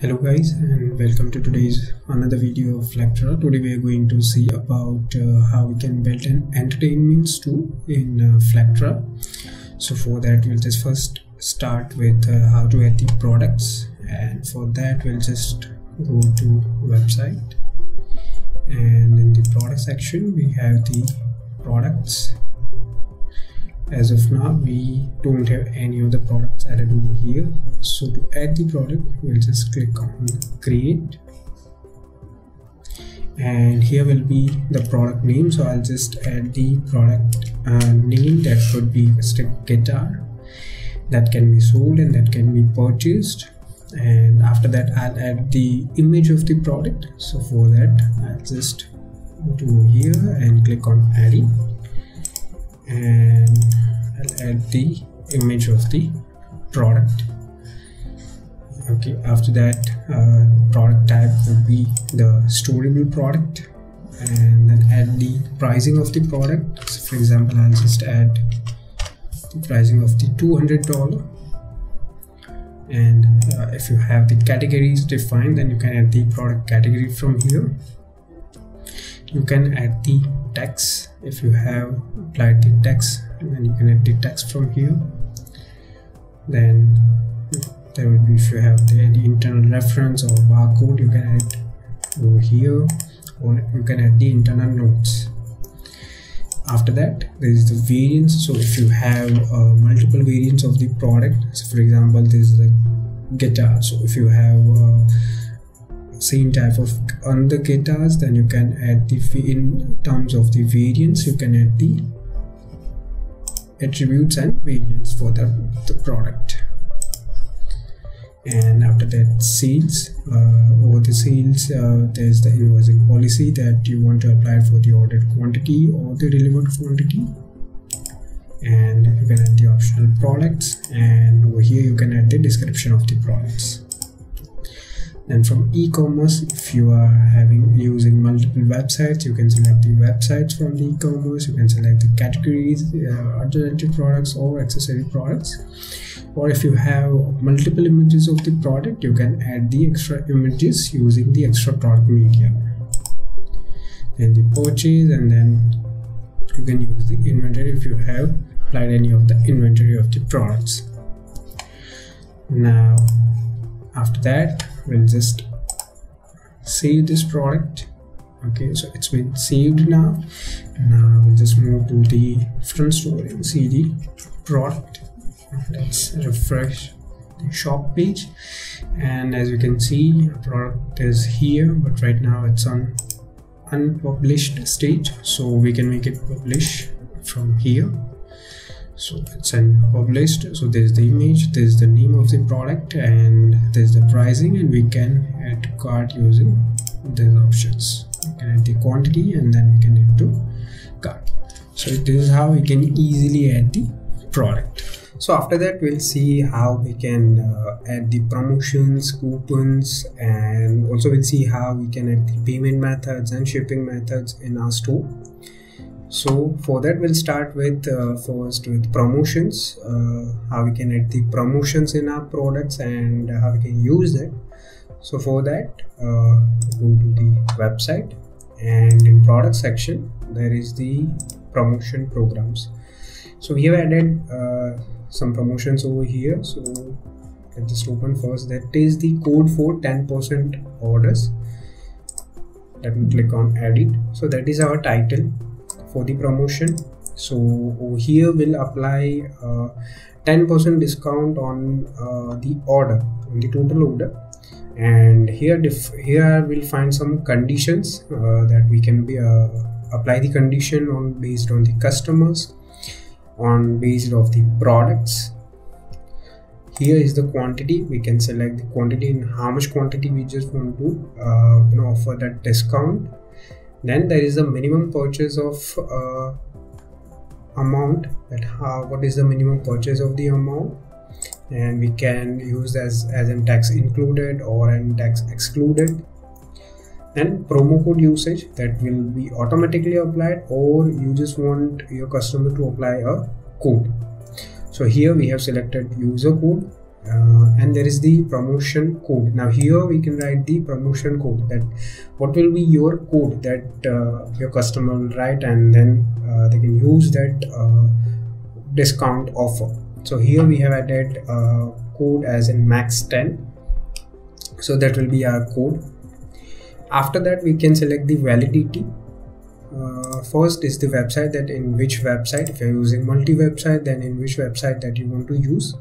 Hello guys, and welcome to today's another video of Flectra. Today we are going to see about how we can build an entertainment tool in Flectra. So for that we'll just first start with how to add the products, and for that we'll just go to website, and in the product section we have the products. As of now we don't have any of the products added over here, so to add the product we'll just click on create, and here will be the product name. So I'll just add the product name. That could be acoustic guitar, that can be sold and that can be purchased. And after that I'll add the image of the product. So for that I'll just go to here and click on adding, and I'll add the image of the product. Okay, after that product type will be the storable product, and then add the pricing of the product. So for example, I'll just add the pricing of the $200, and if you have the categories defined, then you can add the product category from here. You can add the text. If you have applied the text, and then you can add the text from here. Then there would be, if you have the internal reference or barcode, you can add over here, or you can add the internal notes. After that there is the variants. So if you have multiple variants of the product, so for example this is the guitar, so if you have same type of under guitars, then you can add the in terms of the variants, you can add the attributes and variants for the product. And after that sales, over the sales there's the invoicing policy that you want to apply for the ordered quantity or the delivered quantity, and you can add the optional products, and over here you can add the description of the products. And from e-commerce, if you are using multiple websites, you can select the websites from the e-commerce. You can select the categories, alternative products or accessory products. Or if you have multiple images of the product, you can add the extra images using the extra product media. Then the purchase, and then you can use the inventory if you have applied any of the inventory of the products. Now after that we'll just save this product. Okay, so it's been saved. Now we'll just move to the front store and see the product. Let's refresh the shop page, and as you can see product is here, but right now it's on unpublished stage, so we can make it publish from here. So it's unpublished. So there's the image, there's the name of the product, and there's the pricing, and we can add to cart using these options. We can add the quantity, and then we can add to cart. So this is how we can easily add the product. So after that we'll see how we can add the promotions, coupons, and also we'll see how we can add the payment methods and shipping methods in our store. So for that we'll start with first with promotions, how we can add the promotions in our products and how we can use it. So for that go to the website, and in product section there is the promotion programs. So we have added some promotions over here. So let's just open first, that is the code for 10% orders. Let me click on edit. So that is our title for the promotion. So over here we'll apply 10% discount on the order, on the total order, and here we'll find some conditions that we can be apply the condition on based on the customers, on based of the products. Here is the quantity. We can select the quantity and how much quantity we just want to offer that discount. Then there is the minimum purchase of amount, that how what is the minimum purchase of the amount, and we can use as in tax included or in tax excluded. Then promo code usage, that will be automatically applied, or you just want your customer to apply a code. So here we have selected user code, and there is the promotion code. Now here we can write the promotion code, that what will be your code that your customer will write, and then they can use that discount offer. So here we have added code as in max 10, so that will be our code. After that we can select the validity. First is the website, that in which website, if you're using multi website, then in which website that you want to use.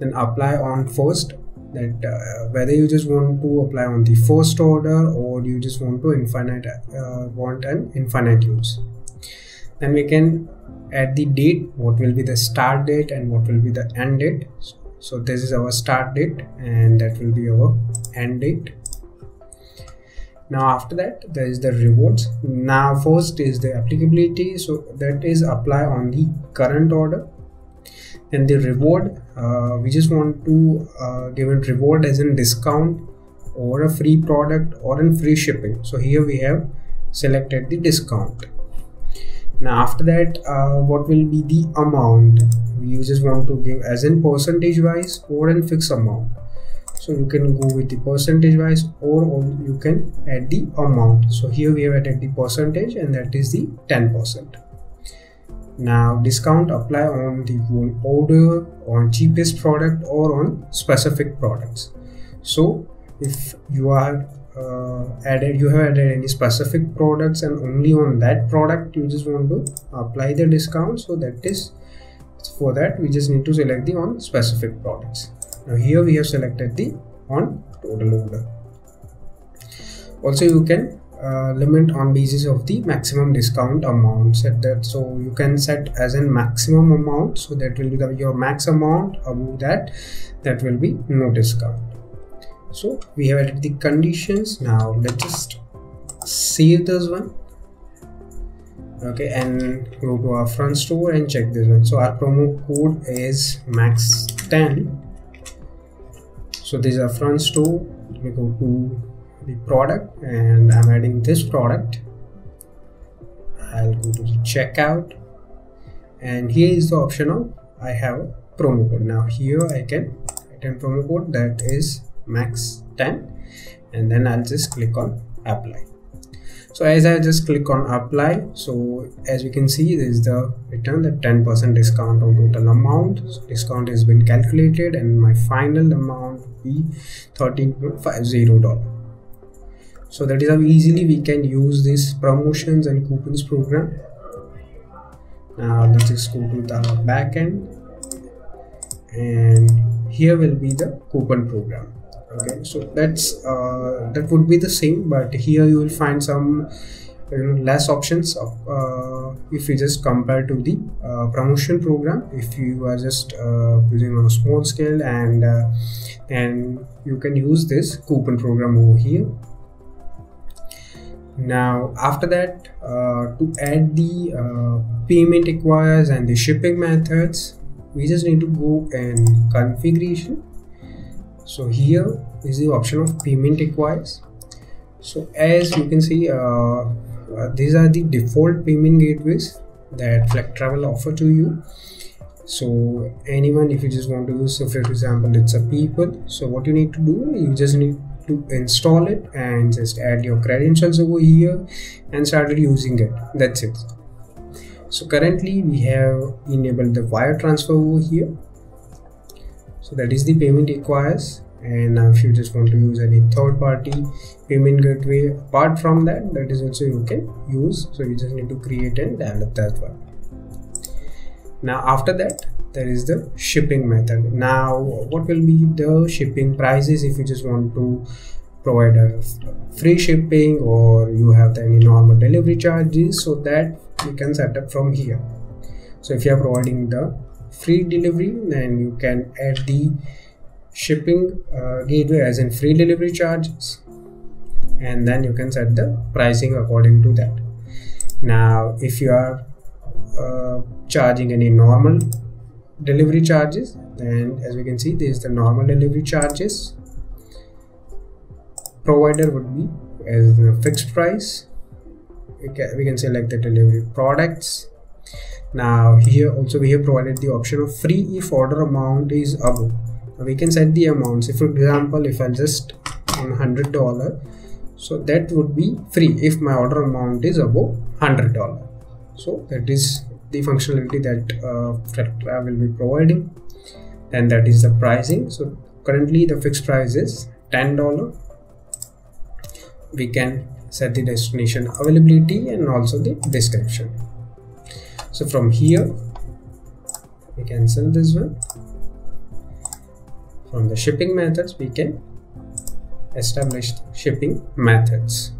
Then apply on first, that whether you just want to apply on the first order or you just want to want an infinite use. Then we can add the date, what will be the start date and what will be the end date. So this is our start date and that will be our end date. Now after that there is the rewards. Now first is the applicability, so that is apply on the current order. Then the reward, we just want to give it reward as in discount or a free product or in free shipping. So here we have selected the discount. Now after that what will be the amount, we just want to give as in percentage wise or in fixed amount. So you can go with the percentage wise or you can add the amount. So here we have added the percentage and that is the 10%. Now discount apply on the whole order, on cheapest product or on specific products. So if you are you have added any specific products and only on that product you just want to apply the discount, so that is for that we just need to select the on specific products. Now here we have selected the on total order. Also you can limit on basis of the maximum discount amount, set that, so you can set as in maximum amount, so that will be your max amount, above that will be no discount. So we have added the conditions. Now let's just save this one, okay, and go to our front store and check this one. So our promo code is max 10, so this is our front store. We go to the product and I'm adding this product. I'll go to the checkout and here is the option of I have a promo code. Now here I can write a promo code that is max 10 and then I'll just click on apply. So as I just click on apply, so as we can see there is the return, the 10% discount on total amount. So discount has been calculated and my final amount will be $13.50. So that is how easily we can use this promotions and coupons program. Now let's just go to the backend, and here will be the coupon program. Okay, so that's that would be the same, but here you will find some less options of, if you just compare to the promotion program. If you are just using on a small scale, and you can use this coupon program over here. Now after that to add the payment requires and the shipping methods, we just need to go in configuration. So here is the option of payment requires. So as you can see these are the default payment gateways that Flectra will offer to you. So anyone, if you just want to use, so for example it's a people, so what you need to do, you just need to install it and just add your credentials over here and started using it. That's it. So currently we have enabled the wire transfer over here, so that is the payment requires. And if you just want to use any third party payment gateway apart from that, that is also you can use. So you just need to create and develop that one. Now after that there is the shipping method. Now what will be the shipping prices, if you just want to provide a free shipping or you have any normal delivery charges, so that you can set up from here. So if you are providing the free delivery, then you can add the shipping gateway as in free delivery charges, and then you can set the pricing according to that. Now if you are charging any normal delivery charges, and as we can see there is the normal delivery charges, provider would be as the fixed price. We can select the delivery products. Now here also we have provided the option of free if order amount is above. we can set the amounts. If for example, if I just on $100, so that would be free if my order amount is above $100. So that is the functionality that Flectra will be providing. Then that is the pricing. So currently the fixed price is $10. We can set the destination availability and also the description. So from here we cancel this one. From the shipping methods we can establish shipping methods.